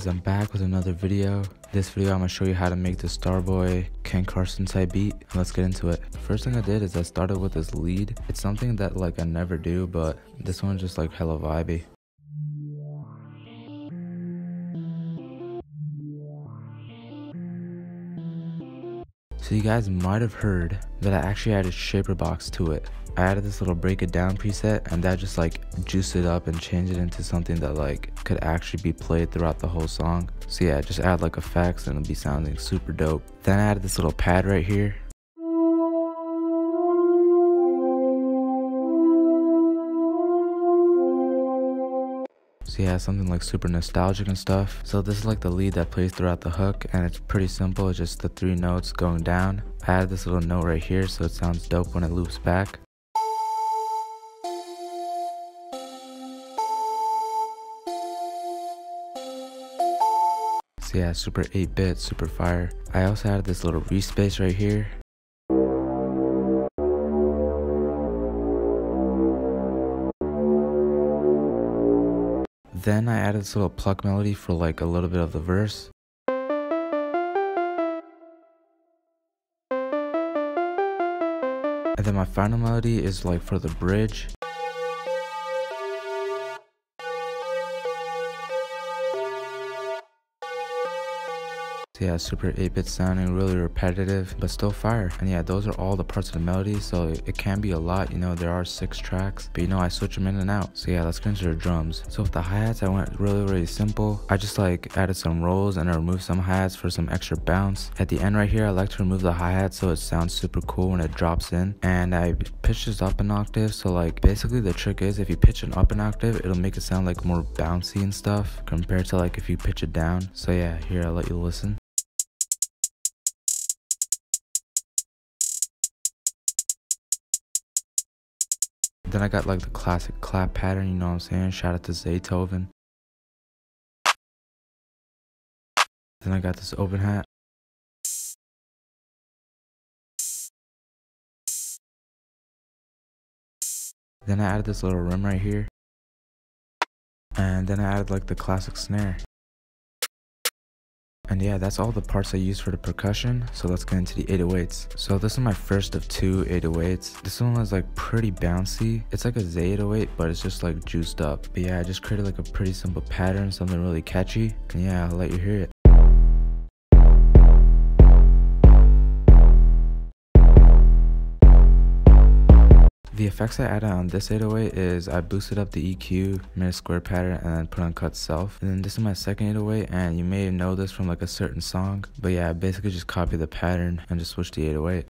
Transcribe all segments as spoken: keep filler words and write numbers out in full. guys, I'm back with another video. This video I'm gonna show you how to make the Starboy Ken Carson type beat, and let's get into it. First thing I did is I started with this lead. It's something that like I never do, but this one's just like hella vibey. So you guys might have heard that I actually added Shaper Box to it. I added this little break it down preset, and that just like juiced it up and changed it into something that like could actually be played throughout the whole song. So yeah, just add like effects and it'll be sounding super dope. Then I added this little pad right here. So yeah, something like super nostalgic and stuff. So this is like the lead that plays throughout the hook, and it's pretty simple. It's just the three notes going down. I added this little note right here so it sounds dope when it loops back. So yeah, super eight bit, super fire. I also added this little respace right here. Then I added this little pluck melody for like a little bit of the verse. And then my final melody is like for the bridge. So yeah, super eight bit sounding, really repetitive, but still fire. And yeah, those are all the parts of the melody, so it can be a lot, you know, there are six tracks, but you know, I switch them in and out. So yeah, let's get into the drums. So with the hi-hats, I went really, really simple. I just like added some rolls and I removed some hi-hats for some extra bounce. At the end right here, I like to remove the hi-hat so it sounds super cool when it drops in. And I pitched this up an octave, so like basically the trick is if you pitch it up an octave, it'll make it sound like more bouncy and stuff compared to like if you pitch it down. So yeah, here I'll let you listen. Then I got like the classic clap pattern, you know what I'm saying? Shout out to Zaytoven. Then I got this open hat. Then I added this little rim right here. And then I added like the classic snare. And yeah, that's all the parts I used for the percussion, so let's get into the eight oh eights. So this is my first of two eight oh eights. This one was like pretty bouncy. It's like a Z eight oh eight, but it's just like juiced up. But yeah, I just created like a pretty simple pattern, something really catchy. And yeah, I'll let you hear it. The effects I added on this eight oh eight is I boosted up the E Q, made a square pattern, and then put on cut self. And then this is my second eight oh eight, and you may know this from like a certain song. But yeah, I basically just copy the pattern and just switch the eight oh eight.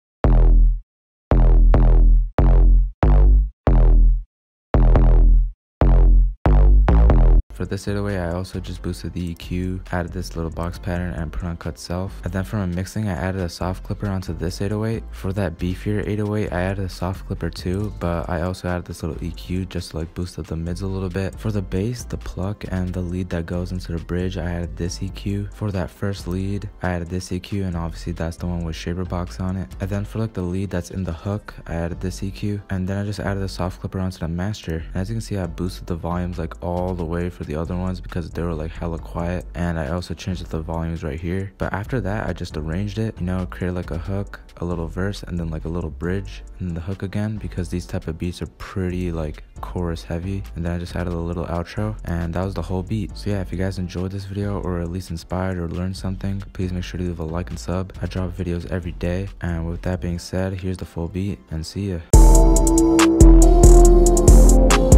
For this eight oh eight, I also just boosted the E Q, added this little box pattern, and put on cut self. And then for my mixing, I added a soft clipper onto this eight oh eight. For that beefier eight oh eight, I added a soft clipper too, but I also added this little E Q just to like boost up the mids a little bit. For the bass, the pluck, and the lead that goes into the bridge, I added this E Q. For that first lead, I added this E Q, and obviously that's the one with Shaper Box on it. And then for like the lead that's in the hook, I added this E Q. And then I just added a soft clipper onto the master. And as you can see, I boosted the volumes like all the way for the other ones because they were like hella quiet, and I also changed the volumes right here. But after that, I just arranged it, you know, created like a hook, a little verse, and then like a little bridge, and then the hook again, because these type of beats are pretty like chorus heavy. And then I just added a little outro, and that was the whole beat. So yeah, if you guys enjoyed this video, or at least inspired or learned something, please make sure to leave a like and sub. I drop videos every day, and with that being said, here's the full beat, and see ya.